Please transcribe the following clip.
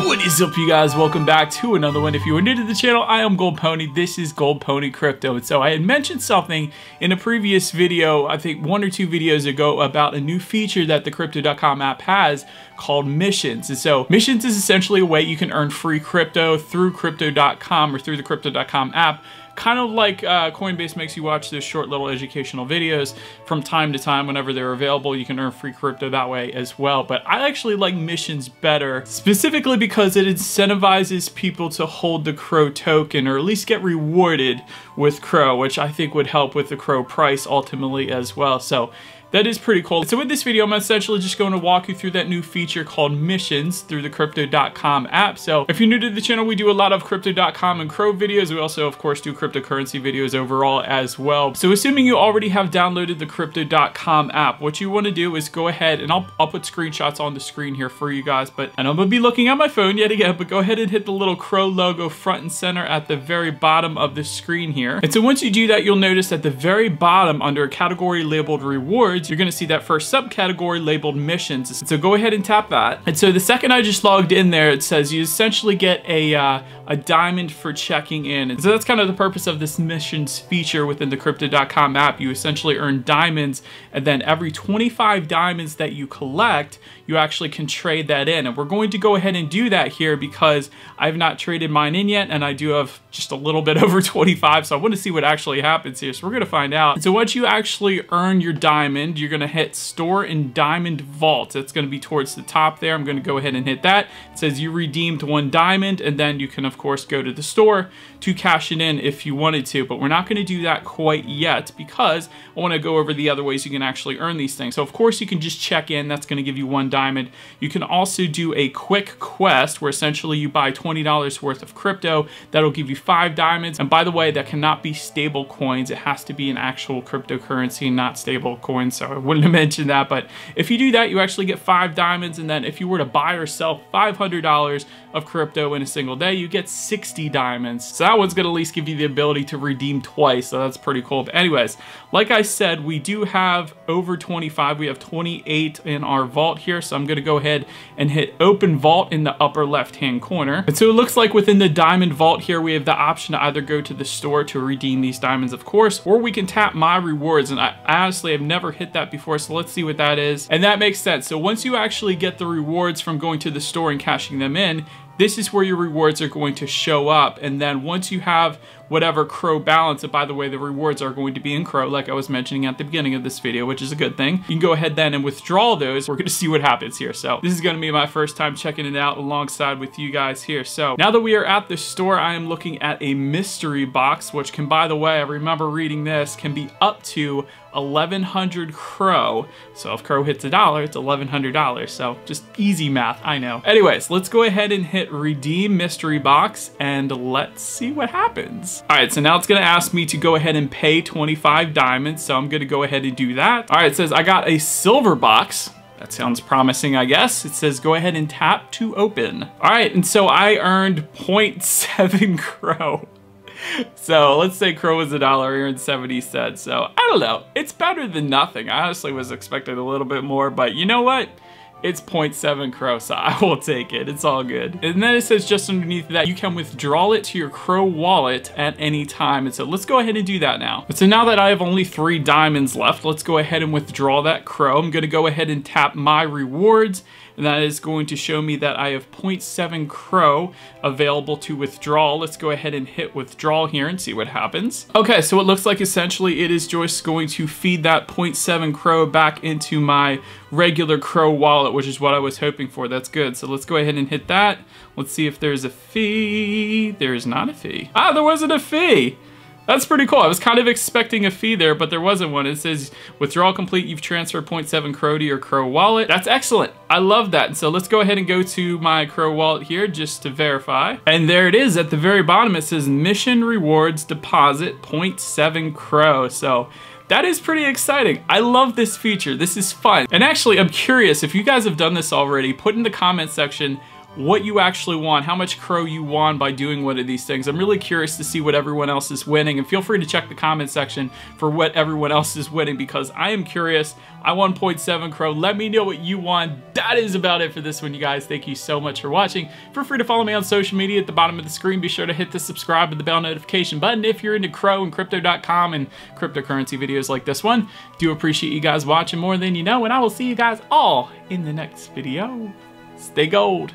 What is up, you guys? Welcome back to another one. If you are new to the channel, I am Gold Pony. This is Gold Pony Crypto. And so I had mentioned something in a previous video, I think one or two videos ago, about a new feature that the Crypto.com app has called missions. And so missions is essentially a way you can earn free crypto through Crypto.com or through the Crypto.com app. Kind of like Coinbase makes you watch those short little educational videos from time to time whenever they're available. You can earn free crypto that way as well. But I actually like missions better, specifically because it incentivizes people to hold the CRO token, or at least get rewarded with CRO, which I think would help with the CRO price ultimately as well. So that is pretty cool. So with this video, I'm essentially just going to walk you through that new feature called missions through the Crypto.com app. So if you're new to the channel, we do a lot of Crypto.com and CRO videos. We also, of course, do cryptocurrency videos overall as well. So assuming you already have downloaded the Crypto.com app, what you want to do is go ahead and I'll put screenshots on the screen here for you guys, but and I'm going to be looking at my phone yet again, but go ahead and hit the little CRO logo front and center at the very bottom of the screen here. And so once you do that, you'll notice at the very bottom under a category labeled rewards, you're going to see that first subcategory labeled missions. So go ahead and tap that. And so the second I just logged in there, it says you essentially get a diamond for checking in. And so that's kind of the purpose of this missions feature within the Crypto.com app. You essentially earn diamonds, and then every 25 diamonds that you collect, you actually can trade that in. And we're going to go ahead and do that here because I've not traded mine in yet, and I do have just a little bit over 25. So I want to see what actually happens here. So we're going to find out. And so once you actually earn your diamond, you're going to hit store in diamond vault. That's going to be towards the top there. I'm going to go ahead and hit that. It says you redeemed one diamond, and then you can of course go to the store to cash it in if you wanted to, but we're not going to do that quite yet because I want to go over the other ways you can actually earn these things. So of course you can just check in. That's going to give you one diamond. You can also do a quick quest where essentially you buy $20 worth of crypto. That'll give you 5 diamonds. And by the way, that cannot be stable coins. It has to be an actual cryptocurrency, not stable coins. So I wouldn't have mentioned that, but if you do that, you actually get 5 diamonds. And then if you were to buy or sell $500 of crypto in a single day, you get 60 diamonds. So that one's gonna at least give you the ability to redeem twice. So that's pretty cool. But anyways, like I said, we do have over 25. We have 28 in our vault here. So I'm gonna go ahead and hit open vault in the upper left-hand corner. And so it looks like within the diamond vault here, we have the option to either go to the store to redeem these diamonds, of course, or we can tap my rewards. And I honestly have never hit that before, so let's see what that is. And that makes sense. So once you actually get the rewards from going to the store and cashing them in, this is where your rewards are going to show up. And then once you have whatever CRO balance, and by the way, the rewards are going to be in CRO, like I was mentioning at the beginning of this video, which is a good thing. You can go ahead then and withdraw those. We're gonna see what happens here. So this is gonna be my first time checking it out alongside with you guys here. So now that we are at the store, I am looking at a mystery box, which can, by the way, I remember reading this, can be up to 1,100 CRO. So if CRO hits $1, it's $1,100. So just easy math, I know. Anyways, let's go ahead and hit redeem mystery box and let's see what happens. All right, so now it's gonna ask me to go ahead and pay 25 diamonds. So I'm gonna go ahead and do that. All right, it says I got a silver box. That sounds promising, I guess. It says go ahead and tap to open. All right, and so I earned 0.7 CRO. So let's say CRO was $1 here and 70 cents. So I don't know, it's better than nothing. I honestly was expecting a little bit more, but you know what? It's 0.7 CRO, so I will take it. It's all good. And then it says just underneath that, you can withdraw it to your CRO wallet at any time. And so let's go ahead and do that now. So now that I have only 3 diamonds left, let's go ahead and withdraw that CRO. I'm gonna go ahead and tap my rewards, and that is going to show me that I have 0.7 CRO available to withdraw. Let's go ahead and hit withdrawal here and see what happens. Okay, so it looks like essentially it is just going to feed that 0.7 CRO back into my regular CRO wallet, which is what I was hoping for. That's good. So let's go ahead and hit that. Let's see if there's a fee. There is not a fee. Ah, there wasn't a fee. That's pretty cool. I was kind of expecting a fee there, but there wasn't one. It says withdrawal complete. You've transferred 0.7 CRO to your CRO wallet. That's excellent. I love that. So let's go ahead and go to my CRO wallet here just to verify. And there it is at the very bottom. It says mission rewards deposit 0.7 CRO. So that is pretty exciting. I love this feature. This is fun. And actually, I'm curious if you guys have done this already, put in the comment section what you actually want, how much CRO you won by doing one of these things. I'm really curious to see what everyone else is winning, and feel free to check the comment section for what everyone else is winning, because I am curious. I won 0.7 CRO. Let me know what you won. That is about it for this one, you guys. Thank you so much for watching. Feel free to follow me on social media at the bottom of the screen. Be sure to hit the subscribe and the bell notification button if you're into CRO and Crypto.com and cryptocurrency videos like this one. Do appreciate you guys watching more than you know, and I will see you guys all in the next video. Stay gold.